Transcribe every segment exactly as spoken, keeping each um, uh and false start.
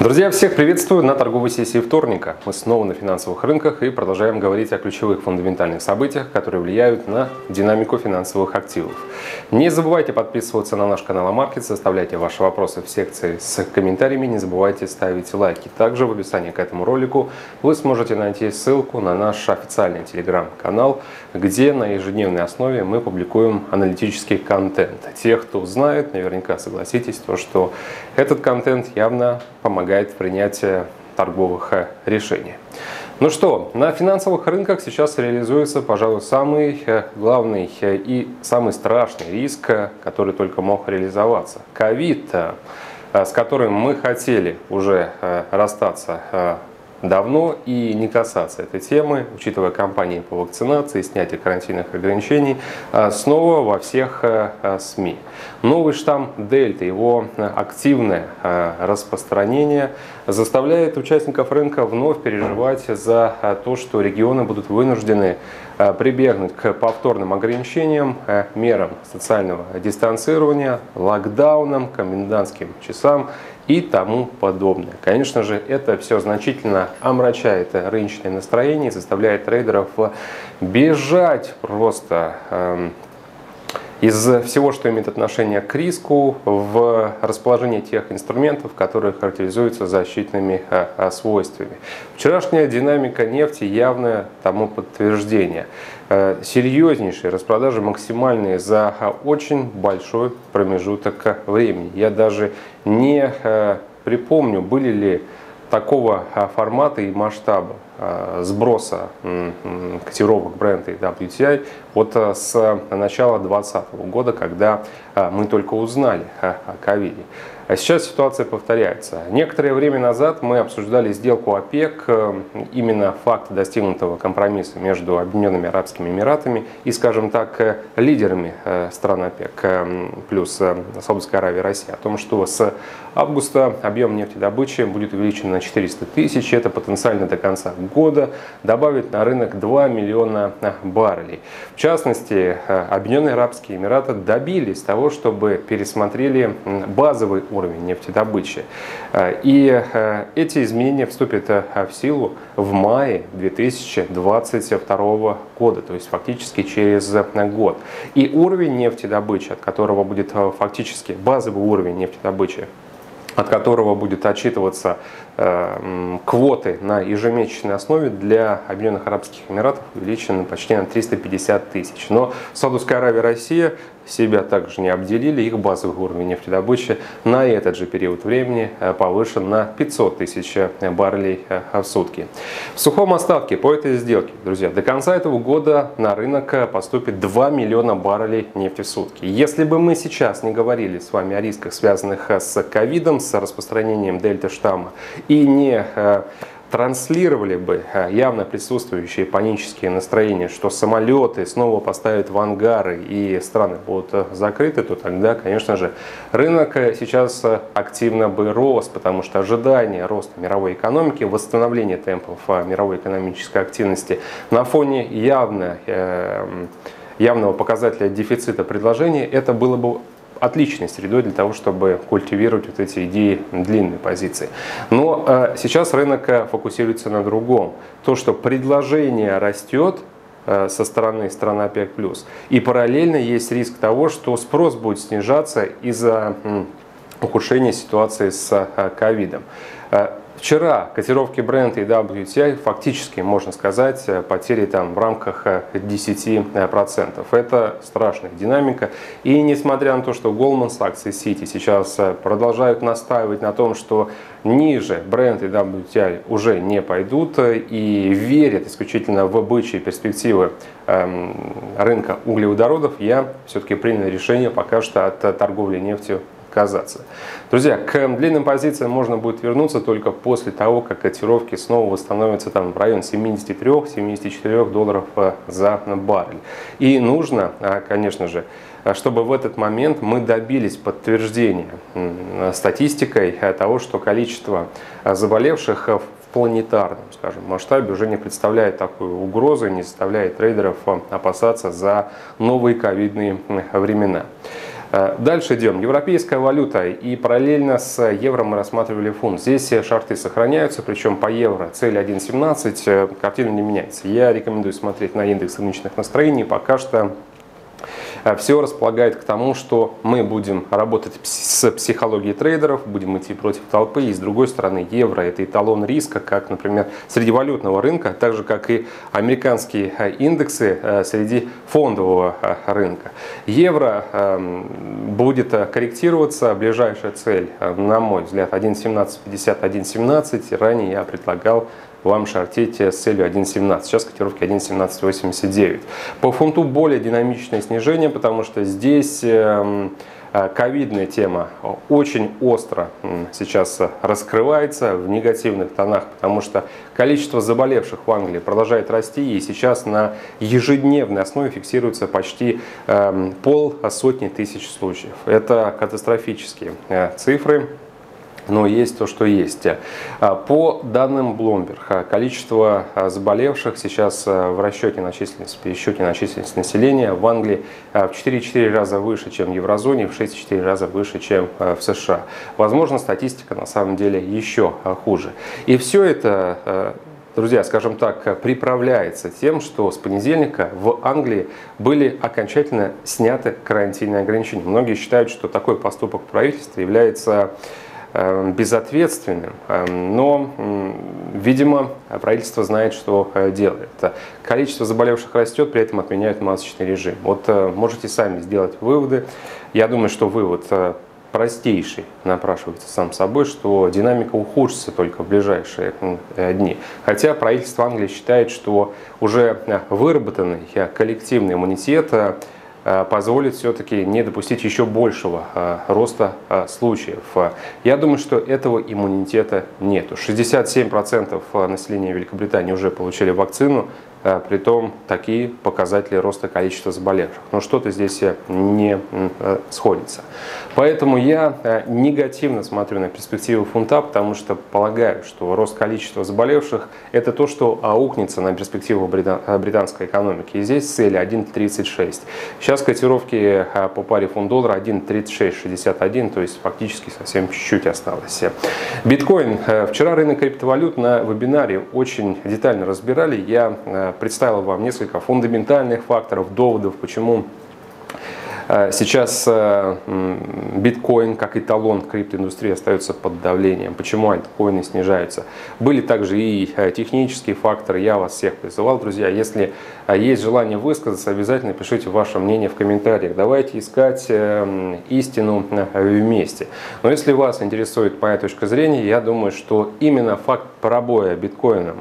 Друзья, всех приветствую на торговой сессии вторника. Мы снова на финансовых рынках и продолжаем говорить о ключевых фундаментальных событиях, которые влияют на динамику финансовых активов. Не забывайте подписываться на наш канал AMarkets, оставляйте ваши вопросы в секции с комментариями, не забывайте ставить лайки. Также в описании к этому ролику вы сможете найти ссылку на наш официальный телеграм-канал, где на ежедневной основе мы публикуем аналитический контент. Те, кто знает, наверняка согласитесь, то, что этот контент явно помогает принятие торговых решений. Ну что, на финансовых рынках сейчас реализуется, пожалуй, самый главный и самый страшный риск, который только мог реализоваться. Ковид, с которым мы хотели уже расстаться давно и не касаться этой темы, учитывая кампании по вакцинации, снятие карантинных ограничений, снова во всех СМИ. Новый штамм Дельта, его активное распространение заставляет участников рынка вновь переживать за то, что регионы будут вынуждены прибегнуть к повторным ограничениям, мерам социального дистанцирования, локдаунам, комендантским часам и тому подобное. Конечно же, это все значительно омрачает рыночное настроение и заставляет трейдеров бежать просто э, из всего, что имеет отношение к риску, в расположение тех инструментов, которые характеризуются защитными э, свойствами. Вчерашняя динамика нефти явное тому подтверждение. Серьезнейшие распродажи, максимальные за очень большой промежуток времени. Я даже не припомню, были ли такого формата и масштаба сброса котировок Brent и дабл ю ти ай вот с начала двадцатого года, когда мы только узнали о ковиде. А сейчас ситуация повторяется. Некоторое время назад мы обсуждали сделку ОПЕК, именно факт достигнутого компромисса между Объединенными Арабскими Эмиратами и, скажем так, лидерами стран ОПЕК плюс Саудовская Аравия и Россия, о том, что с августа объем нефтедобычи будет увеличен на четыреста тысяч, это потенциально до конца года добавит на рынок два миллиона баррелей. В частности, Объединенные Арабские Эмираты добились того, чтобы пересмотрели базовый уровень нефтедобычи. И эти изменения вступят в силу в мае две тысячи двадцать второго года, то есть фактически через год. И уровень нефтедобычи, от которого будет фактически базовый уровень нефтедобычи, от которого будет отчитываться э, квоты на ежемесячной основе, для Объединенных Арабских Эмиратов увеличены почти на триста пятьдесят тысяч. Но Саудовская Аравия и Россия себя также не обделили, их базовый уровень нефтедобычи на этот же период времени повышен на пятьсот тысяч баррелей в сутки. В сухом остатке по этой сделке, друзья, до конца этого года на рынок поступит два миллиона баррелей нефти в сутки. Если бы мы сейчас не говорили с вами о рисках, связанных с ковидом, с распространением дельта штамма, и не транслировали бы явно присутствующие панические настроения, что самолеты снова поставят в ангары и страны будут закрыты, то тогда, конечно же, рынок сейчас активно бы рос, потому что ожидание роста мировой экономики, восстановление темпов мировой экономической активности на фоне явно, явного показателя дефицита предложения, это было бы отличной средой для того, чтобы культивировать вот эти идеи длинной позиции. Но э, сейчас рынок фокусируется на другом. То, что предложение растет э, со стороны стран ОПЕК+, и параллельно есть риск того, что спрос будет снижаться из-за э, ухудшения ситуации с э, ковидом. Вчера котировки Brent и дабл ю ти ай фактически, можно сказать, потери там в рамках десяти процентов. Это страшная динамика. И несмотря на то, что Goldman Sachs и Сити сейчас продолжают настаивать на том, что ниже Brent и дабл ю ти ай уже не пойдут и верят исключительно в бычьи перспективы рынка углеводородов, я все-таки принял решение пока что от торговли нефтью отказаться. Друзья, к длинным позициям можно будет вернуться только после того, как котировки снова восстановятся там в район семидесяти трёх — семидесяти четырёх долларов за баррель. И нужно, конечно же, чтобы в этот момент мы добились подтверждения статистикой того, что количество заболевших в планетарном, скажем, масштабе уже не представляет такую угрозу и не заставляет трейдеров опасаться за новые ковидные времена. Дальше идем. Европейская валюта, и параллельно с евро мы рассматривали фунт. Здесь шарты сохраняются, причем по евро цель один семнадцать, картина не меняется. Я рекомендую смотреть на индекс рыночных настроений. Пока что все располагает к тому, что мы будем работать с психологией трейдеров, будем идти против толпы. И с другой стороны, евро – это эталон риска, как, например, среди валютного рынка, так же, как и американские индексы среди фондового рынка. Евро будет корректироваться. Ближайшая цель, на мой взгляд, один семнадцать пятьдесят, один семнадцать. Ранее я предлагал вам шортить с целью один семнадцать. Сейчас котировки один семнадцать восемьдесят девять. По фунту более динамичное снижение, потому что здесь ковидная тема очень остро сейчас раскрывается в негативных тонах, потому что количество заболевших в Англии продолжает расти, и сейчас на ежедневной основе фиксируется почти полсотни тысяч случаев. Это катастрофические цифры. Но есть то, что есть. По данным Bloomberg, количество заболевших сейчас в расчете на численность, пересчете на численность населения в Англии в четыре и четыре раза выше, чем в еврозоне, и в шесть и четыре раза выше, чем в США. Возможно, статистика на самом деле еще хуже. И все это, друзья, скажем так, приправляется тем, что с понедельника в Англии были окончательно сняты карантинные ограничения. Многие считают, что такой поступок правительства является безответственным, но, видимо, правительство знает, что делает. Количество заболевших растет, при этом отменяют масочный режим. Вот можете сами сделать выводы. Я думаю, что вывод простейший напрашивается сам собой, что динамика ухудшится только в ближайшие дни. Хотя правительство Англии считает, что уже выработанный коллективный иммунитет позволит все-таки не допустить еще большего роста случаев. Я думаю, что этого иммунитета нету. шестьдесят семь процентов населения Великобритании уже получили вакцину, притом такие показатели роста количества заболевших. Но что-то здесь не сходится. Поэтому я негативно смотрю на перспективу фунта, потому что полагаю, что рост количества заболевших – это то, что аукнется на перспективу британской экономики. И здесь цель один тридцать шесть. Сейчас котировки по паре фунт-доллара один тридцать шесть шестьдесят один, то есть фактически совсем чуть-чуть осталось. Биткоин. Вчера рынок криптовалют на вебинаре очень детально разбирали. Я представил вам несколько фундаментальных факторов, доводов, почему сейчас биткоин как эталон криптоиндустрии остается под давлением, почему альткоины снижаются. Были также и технические факторы. Я вас всех призывал, друзья, если есть желание высказаться, обязательно пишите ваше мнение в комментариях. Давайте искать истину вместе. Но если вас интересует моя точка зрения, я думаю, что именно факт пробоя биткоином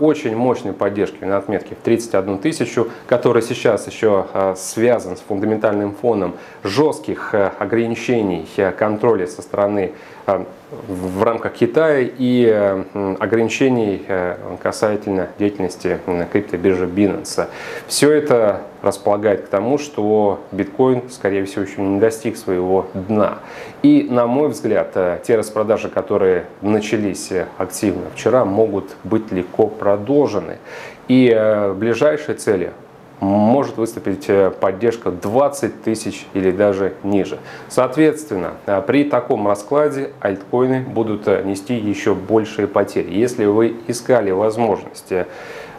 очень мощной поддержки на отметке в тридцать одну тысячу, которая сейчас еще связан с фундаментальным фоном жестких ограничений контроля со стороны в рамках Китая и ограничений касательно деятельности криптобиржи Binance. Все это располагает к тому, что биткоин, скорее всего, еще не достиг своего дна. И, на мой взгляд, те распродажи, которые начались активно вчера, могут быть легко продолжены. И ближайшие цели – может выступить поддержка двадцать тысяч или даже ниже. Соответственно, при таком раскладе альткоины будут нести еще большие потери. Если вы искали возможность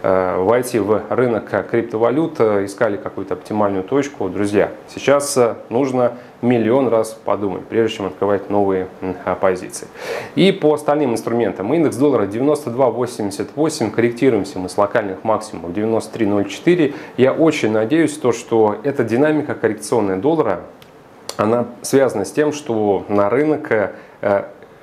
войти в рынок криптовалют, искали какую-то оптимальную точку, друзья, сейчас нужно миллион раз подумать, прежде чем открывать новые позиции. И по остальным инструментам. Индекс доллара девяносто два восемьдесят восемь, корректируемся мы с локальных максимумов девяносто три ноль четыре. Я очень надеюсь, то, что эта динамика коррекционная доллара, она связана с тем, что на рынок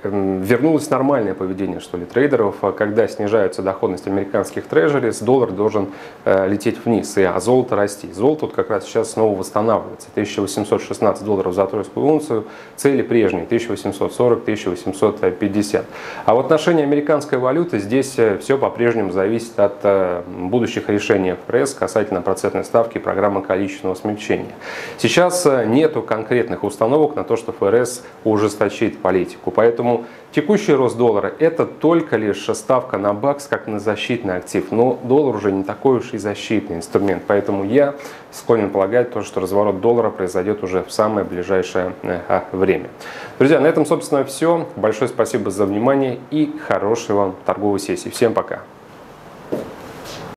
вернулось нормальное поведение, что ли, трейдеров, когда снижается доходность американских трежерис, доллар должен лететь вниз, а золото расти. Золото вот как раз сейчас снова восстанавливается. тысяча восемьсот шестнадцать долларов за тройскую унцию, цели прежние, тысяча восемьсот сорок — тысяча восемьсот пятьдесят. А в отношении американской валюты здесь все по-прежнему зависит от будущих решений ФРС касательно процентной ставки и программы количественного смягчения. Сейчас нету конкретных установок на то, что ФРС ужесточит политику, поэтому Поэтому текущий рост доллара – это только лишь ставка на бакс, как на защитный актив. Но доллар уже не такой уж и защитный инструмент. Поэтому я склонен полагать, то, что разворот доллара произойдет уже в самое ближайшее время. Друзья, на этом, собственно, все. Большое спасибо за внимание и хорошей вам торговой сессии. Всем пока!